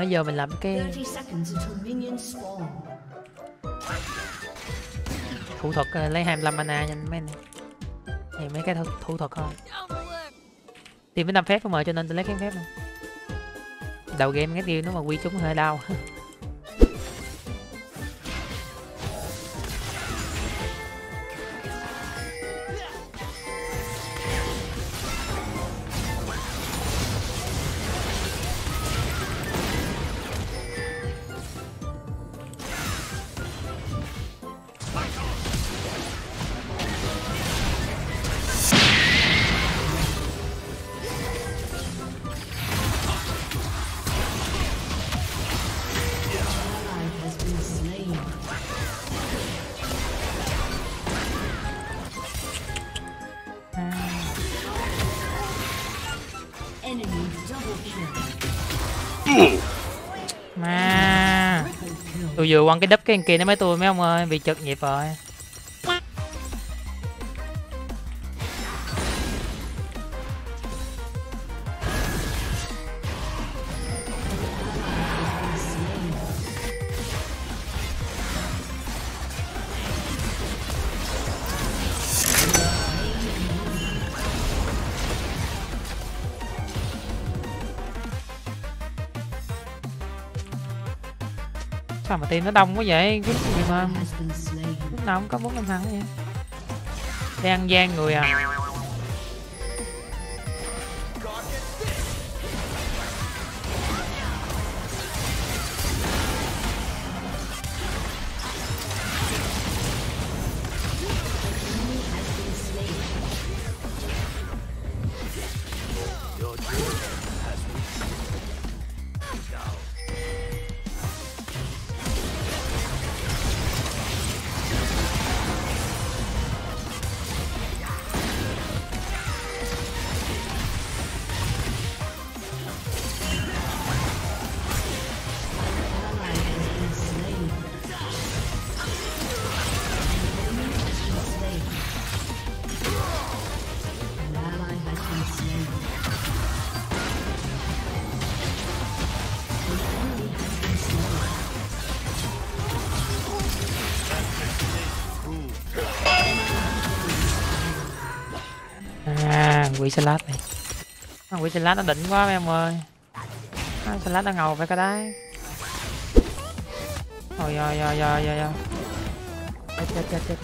Bây giờ mình làm cái thủ thuật lấy 25 mana nhanh mấy anh. Thì mấy cái thủ thuật thôi. Tìm với 5 phép không mà, cho nên tôi lấy cái phép này. Đầu game cái tiêu nó mà quy trúng hơi đau. Mà tôi vừa quăng cái đúp cái kia nó mới tôi mấy ông ơi, bị trật nhịp rồi. Sao mà team nó đông quá vậy? Cái gì mà lúc nào cũng có 4-5 thằng vậy? Đang ăn gian người à? Quỷ salad này, quỷ salad nó đỉnh quá mấy em ơi, salad nó ngầu phải cái đấy. Ôi ơi ơi ơi ơi ơi, chết.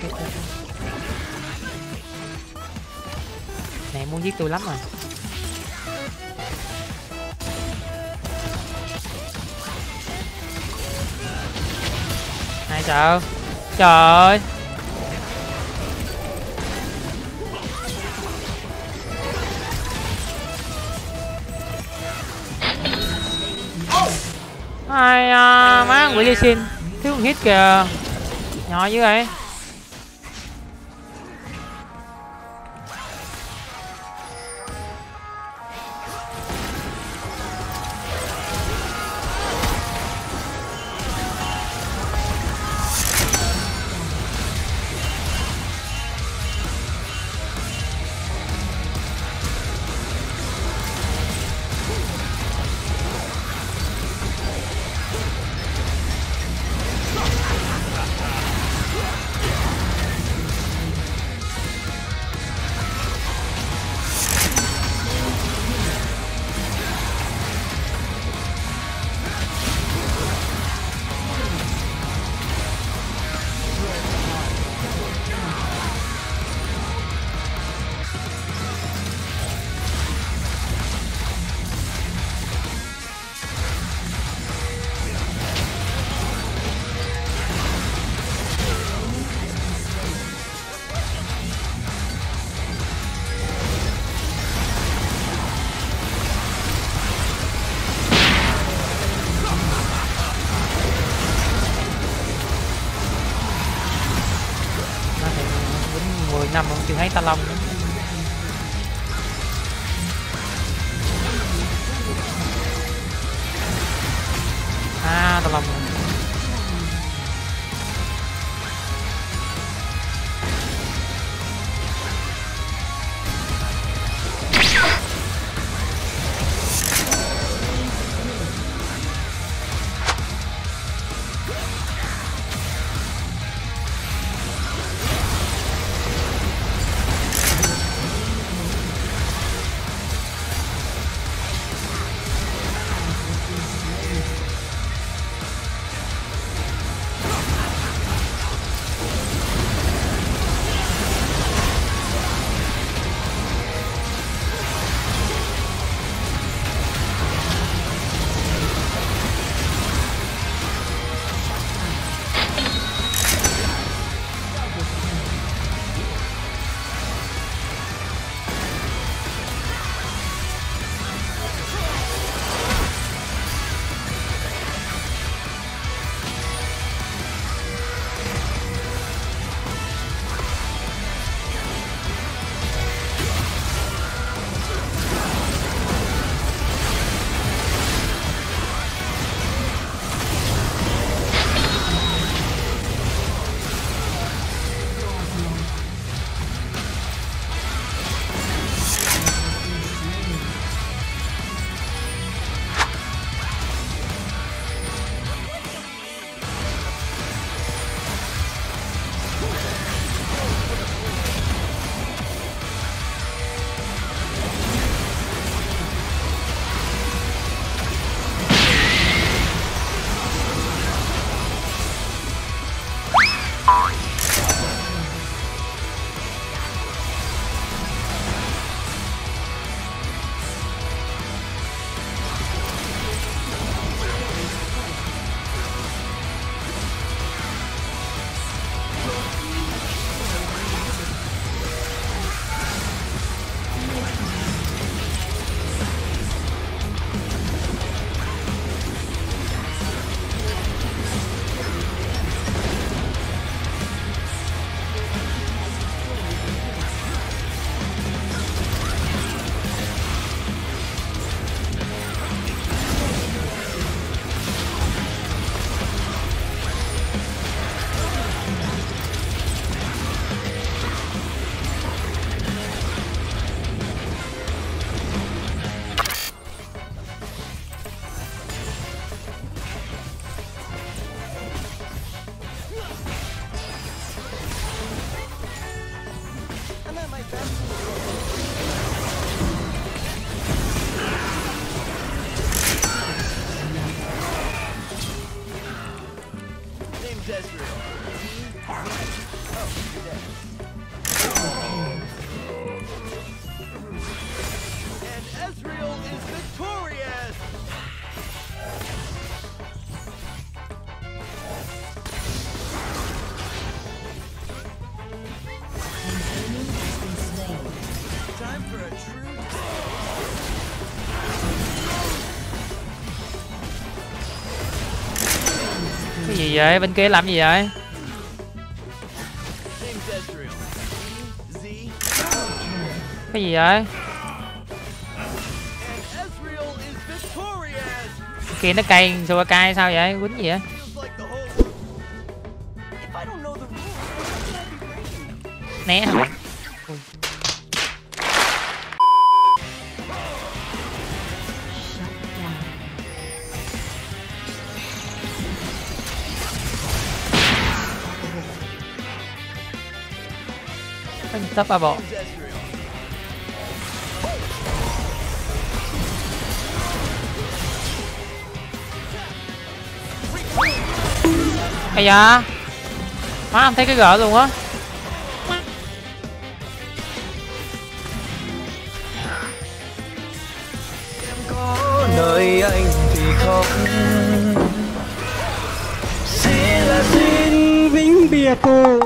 Này muốn giết tôi lắm rồi. Ai sợ? Trời ơi. Ai má quỷ Lee Sin thiếu hit kìa, nhỏ dữ vậy. Chưa thấy ta long nữa. À ta long rồi. Cái gì vậy? Bên kia làm gì vậy? Cái gì vậy? Kia nó cay, sùa cay sao vậy? Quýnh gì vậy? Né hả? Tấp ba bộ. Ây da, má không thấy cái gỡ luôn á. Em có nơi anh thì không. Sẽ là xin vĩnh biệt cô.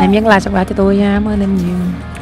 Em nhấn like subscribe cho tôi nha, cảm ơn em nhiều.